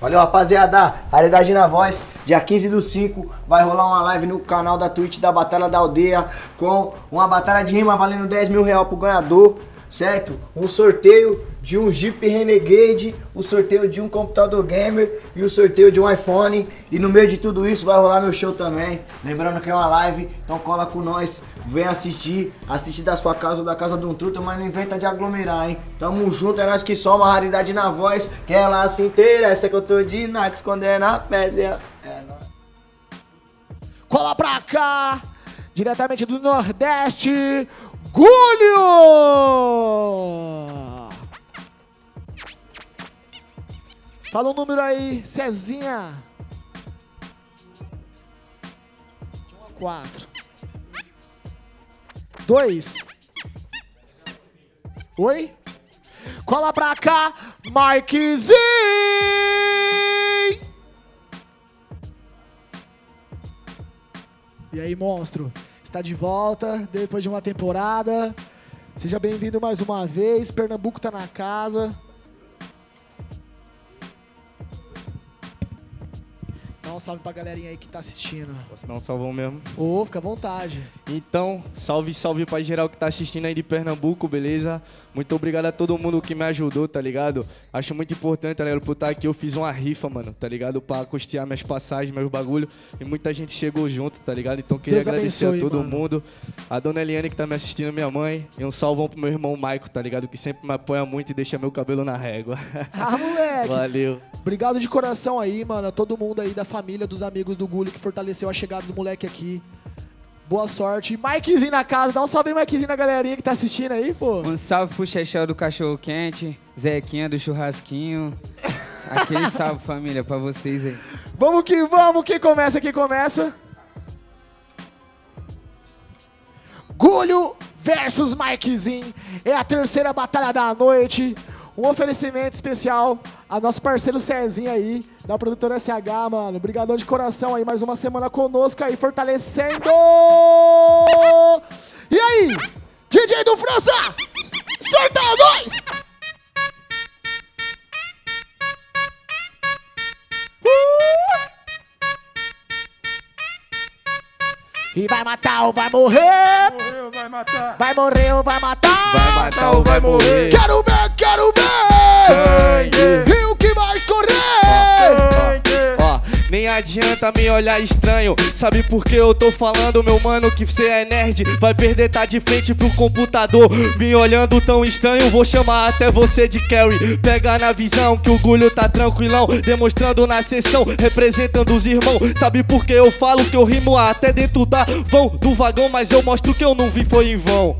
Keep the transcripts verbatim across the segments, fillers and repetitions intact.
Valeu, rapaziada. Raridade na voz. Dia quinze do cinco vai rolar uma live no canal da Twitch da Batalha da Aldeia com uma batalha de rima valendo dez mil reais pro ganhador, certo? Um sorteio de um Jeep Renegade, o um sorteio de um computador gamer e o um sorteio de um iPhone. E no meio de tudo isso vai rolar meu show também. Lembrando que é uma live, então cola com nós, vem assistir, assistir da sua casa ou da casa de um truta, mas não inventa de aglomerar, hein? Tamo junto, é nós que soma, a raridade na voz, que ela se inteira, essa que eu tô de Nax, quando é na pésia. É nóis. Cola pra cá, diretamente do Nordeste, Gúlio! Fala um número aí, Cezinha. um a quatro. dois. Oi? Cola pra cá, Mikezinho! E aí, monstro? Está de volta depois de uma temporada. Seja bem-vindo mais uma vez. Pernambuco tá na casa. Dá um salve pra galerinha aí que tá assistindo. Posso dar um salvão mesmo? Ô, oh, fica à vontade. Então, salve, salve pra geral que tá assistindo aí de Pernambuco, beleza? Muito obrigado a todo mundo que me ajudou, tá ligado? Acho muito importante, tá ligado, por estar aqui. Eu fiz uma rifa, mano, tá ligado? Pra custear minhas passagens, meus bagulho. E muita gente chegou junto, tá ligado? Então, queria Deus agradecer abençoe, a todo mano. mundo. A dona Eliane que tá me assistindo, minha mãe. E um salvão pro meu irmão Maico, tá ligado? Que sempre me apoia muito e deixa meu cabelo na régua. Ah, moleque! Valeu. Obrigado de coração aí, mano. A todo mundo aí da família. Família dos amigos do Gúlio que fortaleceu a chegada do moleque aqui. Boa sorte. Mikezinho na casa. Dá um salve aí, Mikezinho, na galerinha que tá assistindo aí, pô. Um salve pro Chechel do Cachorro Quente, Zequinha do Churrasquinho. Aquele salve, família, pra vocês aí. Vamos que vamos, que começa, que começa. Gúlio versus Mikezinho. É a terceira batalha da noite. Um oferecimento especial a nosso parceiro Cezinha aí, da produtora S H, mano. Obrigadão de coração aí, mais uma semana conosco aí, fortalecendo! E aí, D J do França, solta nós! E vai matar ou vai morrer? Vai matar. Vai morrer ou vai matar? Vai matar ou vai morrer? Quero ver, quero ver! Sangue! E o que vai escorrer? Sangue! Ó, nem adianta me olhar estranho. Sabe por que eu tô falando, meu mano, que você é nerd? Vai perder, tá de frente pro computador. Me olhando tão estranho, vou chamar até você de Carrie. Pega na visão que o Gúlio tá tranquilão, demonstrando na sessão, representando os irmãos. Sabe por que eu falo que eu rimo até dentro da vão do vagão, mas eu mostro que eu não vi foi em vão.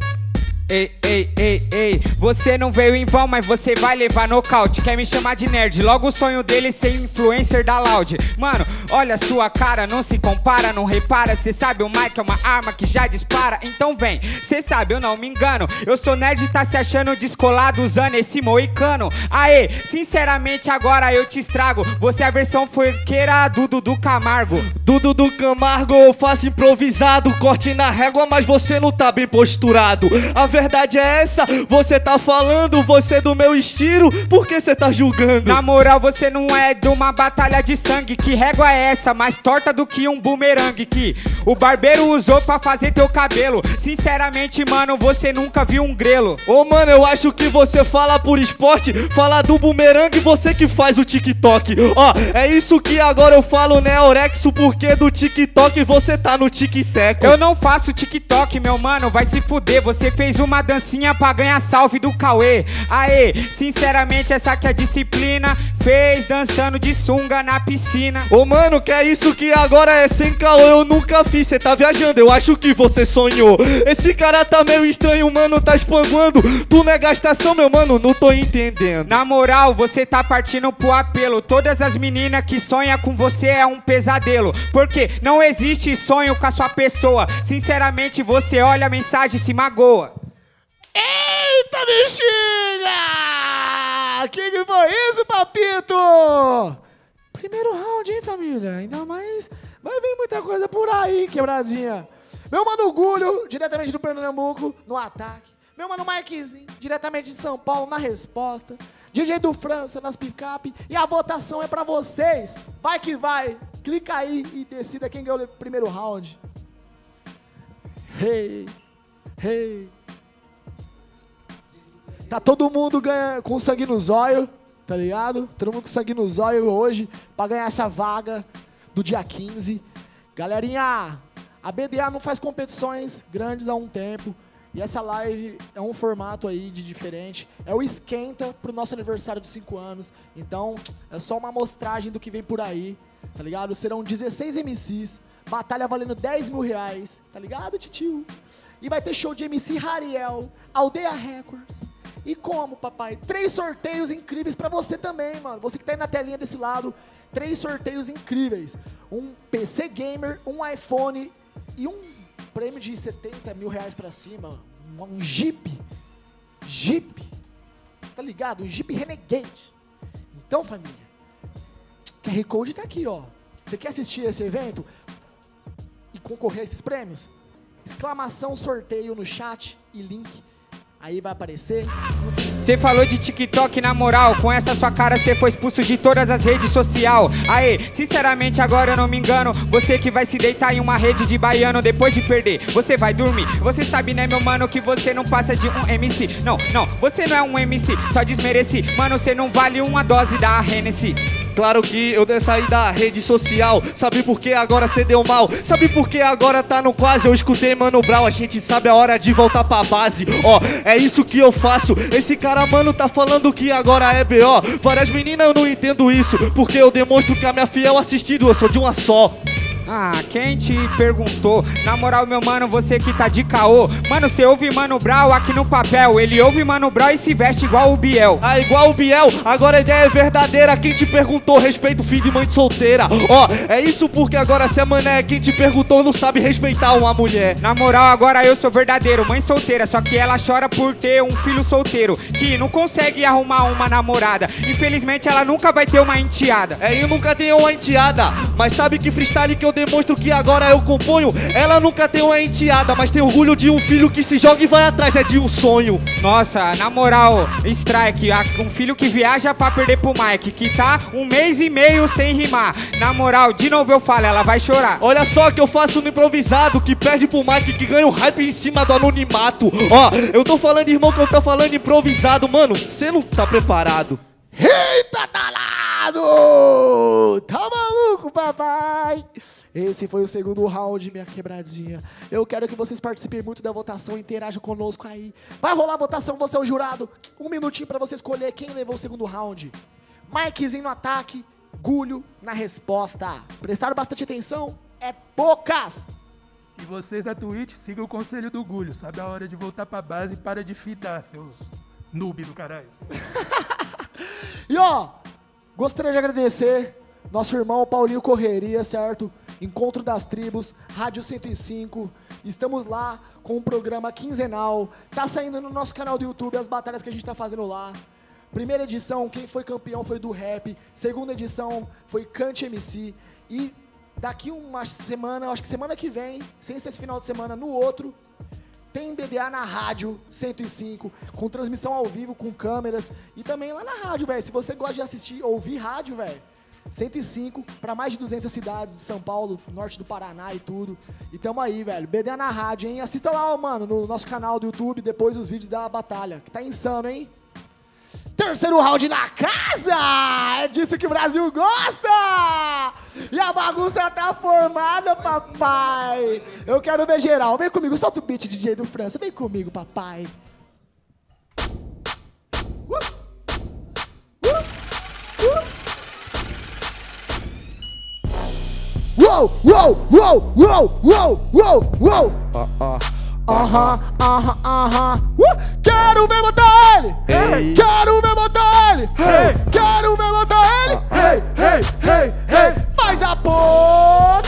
Ei, ei, ei, ei, você não veio em vão, mas você vai levar nocaute. Quer me chamar de nerd, logo o sonho dele é ser influencer da Loud. Mano, olha sua cara, não se compara, não repara. Cê sabe o Mike é uma arma que já dispara. Então vem, cê sabe, eu não me engano. Eu sou nerd e tá se achando descolado usando esse moicano. Aê, sinceramente agora eu te estrago. Você é a versão funkeira do Dudu Camargo. Dudu do Camargo, eu faço improvisado. Corte na régua, mas você não tá bem posturado. A A verdade é essa, você tá falando, você é do meu estilo, por que você tá julgando? Na moral, você não é de uma batalha de sangue, que régua é essa, mais torta do que um bumerangue que o barbeiro usou pra fazer teu cabelo. Sinceramente, mano, você nunca viu um grelo. Ô, mano, eu acho que você fala por esporte, fala do bumerangue, você que faz o TikTok. Ó, é isso que agora eu falo, né, Orexo, porque do TikTok você tá no tic-teco. Eu não faço TikTok, meu mano, vai se fuder, você fez uma uma dancinha pra ganhar salve do Cauê. Aê, sinceramente essa que é a disciplina fez dançando de sunga na piscina. Ô mano, que é isso que agora é sem Cauê, eu nunca fiz, cê tá viajando, eu acho que você sonhou. Esse cara tá meio estranho, mano, tá espanguando. Tu não é gastação, meu mano, não tô entendendo. Na moral, você tá partindo pro apelo. Todas as meninas que sonham com você é um pesadelo, porque não existe sonho com a sua pessoa. Sinceramente, você olha a mensagem e se magoa. Eita, bexiga! Que que foi isso, papito? Primeiro round, hein, família? Ainda mais vai vir muita coisa por aí, quebradinha. Meu mano Gúlio, diretamente do Pernambuco, no ataque. Meu mano Marquezinho, diretamente de São Paulo, na resposta. D J do França, nas picape. E a votação é pra vocês. Vai que vai. Clica aí e decida quem ganhou o primeiro round. Hey, hey. Tá todo mundo ganha, com sangue nos olhos, tá ligado? Todo mundo com sangue nos olhos hoje pra ganhar essa vaga do dia quinze. Galerinha, a B D A não faz competições grandes há um tempo. E essa live é um formato aí de diferente. É o esquenta pro nosso aniversário de cinco anos. Então, é só uma amostragem do que vem por aí, tá ligado? Serão dezesseis M Cs, batalha valendo dez mil reais, tá ligado, titio? E vai ter show de M C Rariel, Aldeia Records. E como, papai? Três sorteios incríveis pra você também, mano. Você que tá aí na telinha desse lado, três sorteios incríveis. Um P C Gamer, um iPhone e um... prêmio de setenta mil reais pra cima, um Jeep, Jeep, tá ligado? Um Jeep Renegade. Então, família, Q R Code tá aqui, ó. Você quer assistir esse evento e concorrer a esses prêmios? Exclamação sorteio no chat e link, aí vai aparecer. Você falou de TikTok, na moral, com essa sua cara você foi expulso de todas as redes sociais. Aê, sinceramente agora eu não me engano, você que vai se deitar em uma rede de baiano depois de perder, você vai dormir. Você sabe, né, meu mano, que você não passa de um M C. Não, não, você não é um M C, só desmereci. Mano, você não vale uma dose da Hennessy. Claro que eu saí da rede social. Sabe por que agora cê deu mal? Sabe por que agora tá no quase? Eu escutei Mano Brown, a gente sabe a hora de voltar pra base. Ó, é isso que eu faço. Esse cara, mano, tá falando que agora é B O. Várias meninas, eu não entendo isso, porque eu demonstro que a minha fiel assistido, eu sou de uma só. Ah, quem te perguntou? Na moral, meu mano, você que tá de caô. Mano, você ouve Mano Brown aqui no papel. Ele ouve Mano Brown e se veste igual o Biel. Ah, igual o Biel? Agora a ideia é verdadeira. Quem te perguntou? Respeita o filho de mãe de solteira. Ó, oh, é isso porque agora se é mané. Quem te perguntou não sabe respeitar uma mulher. Na moral, agora eu sou verdadeiro. Mãe solteira, só que ela chora por ter um filho solteiro que não consegue arrumar uma namorada. Infelizmente, ela nunca vai ter uma enteada. É, eu nunca tenho uma enteada. Mas sabe que freestyle que eu demonstro que agora eu componho. Ela nunca tem uma enteada, mas tem orgulho de um filho que se joga e vai atrás, é de um sonho. Nossa, na moral, strike. Um filho que viaja pra perder pro Mike, que tá um mês e meio sem rimar. Na moral, de novo eu falo, ela vai chorar. Olha só que eu faço no improvisado, que perde pro Mike, que ganha um hype em cima do anonimato. Ó, eu tô falando, irmão, que eu tô falando improvisado. Mano, você não tá preparado. Eita, danado! Tá maluco, papai? Esse foi o segundo round, minha quebradinha. Eu quero que vocês participem muito da votação, interajam conosco aí. Vai rolar a votação, você é o jurado. Um minutinho pra você escolher quem levou o segundo round. Mikezinho no ataque, Gúlio na resposta. Prestaram bastante atenção? É poucas! E vocês da Twitch, sigam o conselho do Gúlio. Sabe a hora de voltar pra base e para de fidar, seus noob do caralho. E ó, gostaria de agradecer nosso irmão Paulinho Correria, certo? Encontro das Tribos, Rádio cento e cinco. Estamos lá com um programa quinzenal. Tá saindo no nosso canal do YouTube as batalhas que a gente tá fazendo lá. Primeira edição, quem foi campeão foi do rap. Segunda edição foi Kant M C. E daqui uma semana, acho que semana que vem, sem ser esse final de semana, no outro... tem B D A na Rádio cento e cinco, com transmissão ao vivo, com câmeras. E também lá na rádio, velho. Se você gosta de assistir, ouvir rádio, velho, cento e cinco, pra mais de duzentas cidades de São Paulo, norte do Paraná e tudo. E tamo aí, velho. B D A na rádio, hein? Assista lá, mano, no nosso canal do YouTube, depois os vídeos da batalha, que tá insano, hein? Terceiro round na casa! É disso que o Brasil gosta! E a bagunça tá formada, papai! Eu quero ver geral. Vem comigo, solta o beat, D J do França. Vem comigo, papai. Uh! Uh! Uh! Uou! Uou! Uou! Uou! Uou! Uou! Uou! Ah, ah. Aham, aham, aham. Quero ver botar ele! Hey. Quero ver botar ele! Hey. Quero ver botar ele! Hey, hey, hey, hey! Faz a pose!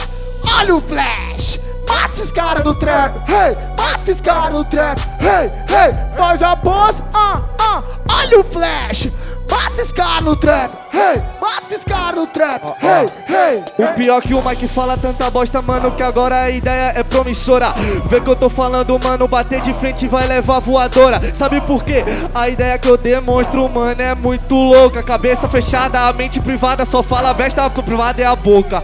Olha o flash! Passa esses caras do trap! Hey! Passa esses caras do trap! Hey, hey! Faz a pose! Ah, ah! Olha o flash! Passa esses caras no trap! Hey! Passa esses caras no do trap. Oh, oh. Hey, hey. O pior que o Mike fala tanta bosta, mano, que agora a ideia é promissora. Vê que eu tô falando, mano, bater de frente vai levar voadora. Sabe por quê? A ideia que eu demonstro, mano, é muito louca. Cabeça fechada, a mente privada, só fala a veste, a privada é a boca.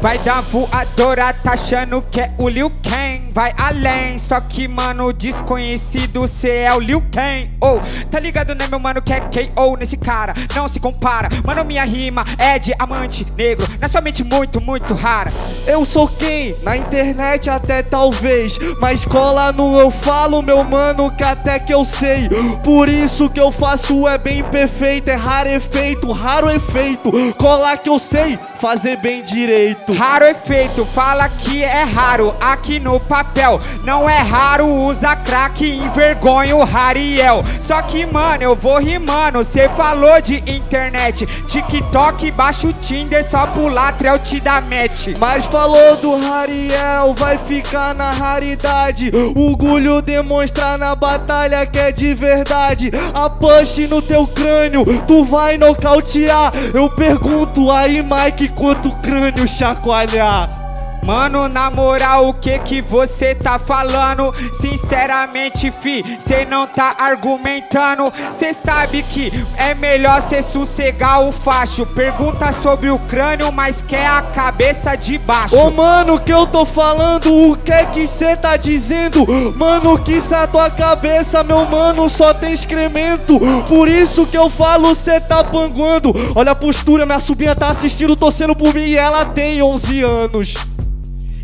Vai dar voadora, tá achando que é o Liu Ken. Vai além, só que, mano, desconhecido, cê é o Liu Ken. Oh, tá ligado, né, meu mano, que é K O nesse cara, não se compara. Mano, minha rima é de amante negro, na sua mente muito, muito rara. Eu sou quem? Na internet até talvez, mas cola no eu falo, meu mano, que até que eu sei. Por isso que eu faço é bem perfeito, é raro efeito, raro efeito. Cola que eu sei fazer bem direito. Raro efeito, fala que é raro aqui no papel. Não é raro, usa crack e envergonha o Rariel. Só que, mano, eu vou rimando. Cê falou de internet, TikTok, baixa o Tinder, só pular trel te dá match. Mas falou do Rariel, vai ficar na raridade. O Gúlio demonstrar na batalha que é de verdade. A punch no teu crânio, tu vai nocautear. Eu pergunto aí, Mike, enquanto o crânio chacoalhar. Mano, na moral, o que que você tá falando? Sinceramente, fi, cê não tá argumentando. Cê sabe que é melhor cê sossegar o facho. Pergunta sobre o crânio, mas quer a cabeça de baixo. Ô, mano, que eu tô falando? O que é que cê tá dizendo? Mano, que isso a tua cabeça, meu mano, só tem excremento. Por isso que eu falo, cê tá panguando. Olha a postura, minha sobrinha tá assistindo, torcendo por mim, e ela tem onze anos.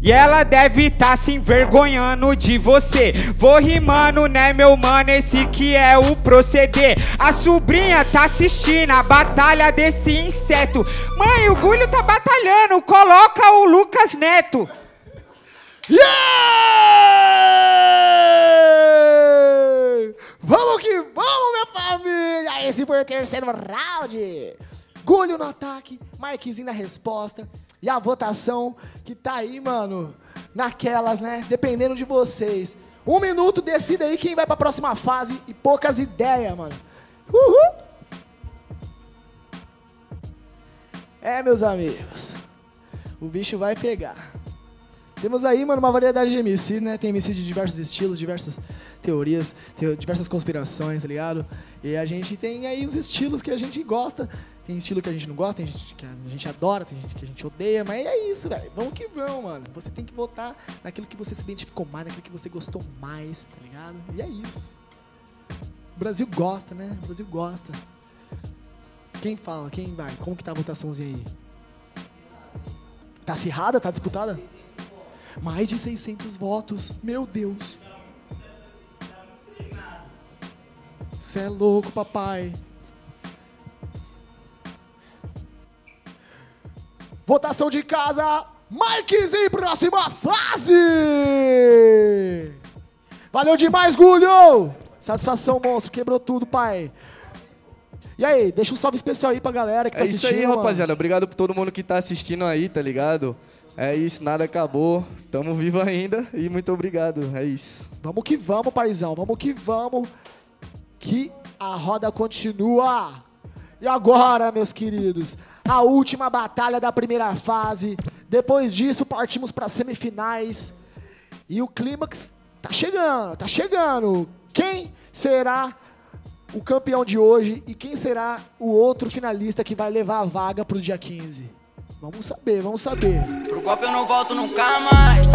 E ela deve tá se envergonhando de você. Vou rimando, né, meu mano, esse que é o proceder. A sobrinha tá assistindo a batalha desse inseto. Mãe, o Gúlio tá batalhando, coloca o Lucas Neto. Yeah! Vamos que vamos, minha família! Esse foi o terceiro round. Gúlio no ataque, Marquezinho na resposta. E a votação que tá aí, mano, naquelas, né? Dependendo de vocês. Um minuto, decida aí quem vai pra próxima fase e poucas ideias, mano. Uhul! É, meus amigos, o bicho vai pegar. Temos aí, mano, uma variedade de M Cs, né? Tem M Cs de diversos estilos, diversas teorias, diversas conspirações, tá ligado? E a gente tem aí os estilos que a gente gosta. Tem estilo que a gente não gosta, tem gente que a gente adora, tem gente que a gente odeia, mas é isso, velho. Vamos que vamos, mano. Você tem que votar naquilo que você se identificou mais, naquilo que você gostou mais, tá ligado? E é isso. O Brasil gosta, né? O Brasil gosta. Quem fala? Quem vai? Como que tá a votaçãozinha aí? Tá acirrada? Tá disputada? Mais de seiscentos votos. Meu Deus. Cê é louco, papai. Votação de casa, Mikezinho, próxima fase! Valeu demais, Gúlio! Satisfação, monstro, quebrou tudo, pai. E aí, deixa um salve especial aí pra galera que tá assistindo. É isso aí, mano, rapaziada. Obrigado por todo mundo que tá assistindo aí, tá ligado? É isso, nada acabou. Tamo vivo ainda e muito obrigado, é isso. Vamos que vamos, paizão, vamos que vamos. Que a roda continua. E agora, meus queridos, a última batalha da primeira fase. Depois disso, partimos para semifinais. E o clímax tá chegando, tá chegando. Quem será o campeão de hoje e quem será o outro finalista que vai levar a vaga pro dia quinze? Vamos saber, vamos saber. Pro copo eu não volto nunca mais.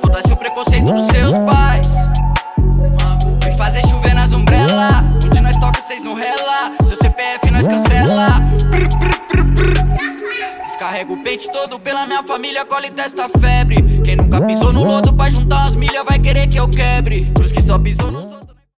Foda-se o preconceito dos seus pais. Me fazer chover nas umbrella. Onde nós toca, vocês não rela. Seu C P F nós cancela. Brr, brr, brr, brr. Descarrego o peito todo pela minha família. Colhe desta febre. Quem nunca pisou no lodo pra juntar umas milhas vai querer que eu quebre. Pros que só pisou nos...